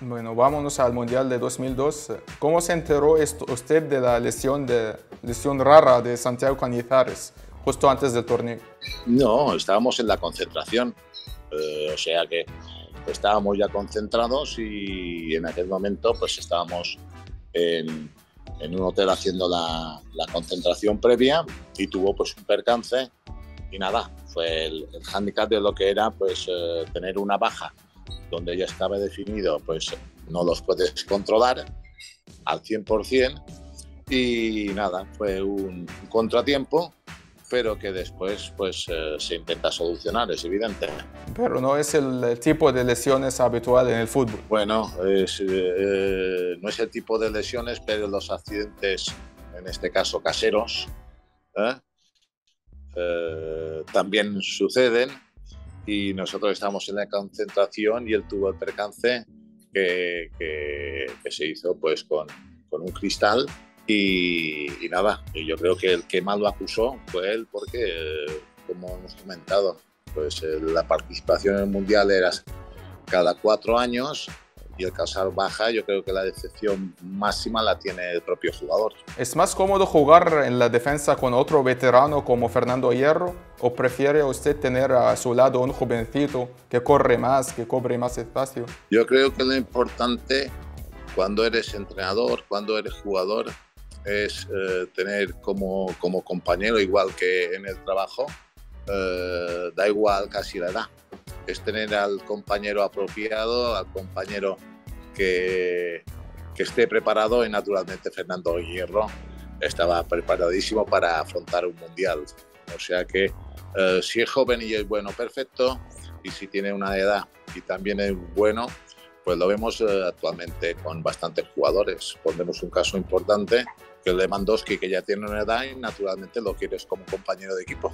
Bueno, vámonos al Mundial de 2002. ¿Cómo se enteró usted de la lesión rara de Santiago Cañizares justo antes del torneo? No, estábamos en la concentración, o sea que estábamos ya concentrados y en aquel momento pues estábamos en un hotel haciendo la concentración previa y tuvo pues un percance y nada, fue el hándicap de lo que era pues tener una baja donde ya estaba definido, pues no los puedes controlar al 100% y nada, fue un contratiempo, pero que después pues se intenta solucionar, es evidente. Pero no es el tipo de lesiones habitual en el fútbol. Bueno, no es el tipo de lesiones, pero los accidentes, en este caso caseros, también suceden. Y nosotros estábamos en la concentración y él tuvo el percance que se hizo pues con un cristal y nada, yo creo que el que más lo acusó fue él porque, como hemos comentado, pues la participación en el Mundial era cada 4 años y el causar baja, yo creo que la decepción máxima la tiene el propio jugador. ¿Es más cómodo jugar en la defensa con otro veterano como Fernando Hierro o prefiere usted tener a su lado un jovencito que corre más, que cobre más espacio? Yo creo que lo importante cuando eres entrenador, cuando eres jugador, es tener como compañero, igual que en el trabajo, da igual casi la edad. Es tener al compañero apropiado, al compañero que esté preparado y naturalmente Fernando Hierro estaba preparadísimo para afrontar un Mundial. O sea que si es joven y es bueno, perfecto, y si tiene una edad y también es bueno, pues lo vemos actualmente con bastantes jugadores. Pondremos un caso importante, que es Lewandowski, que ya tiene una edad y naturalmente lo quieres como compañero de equipo.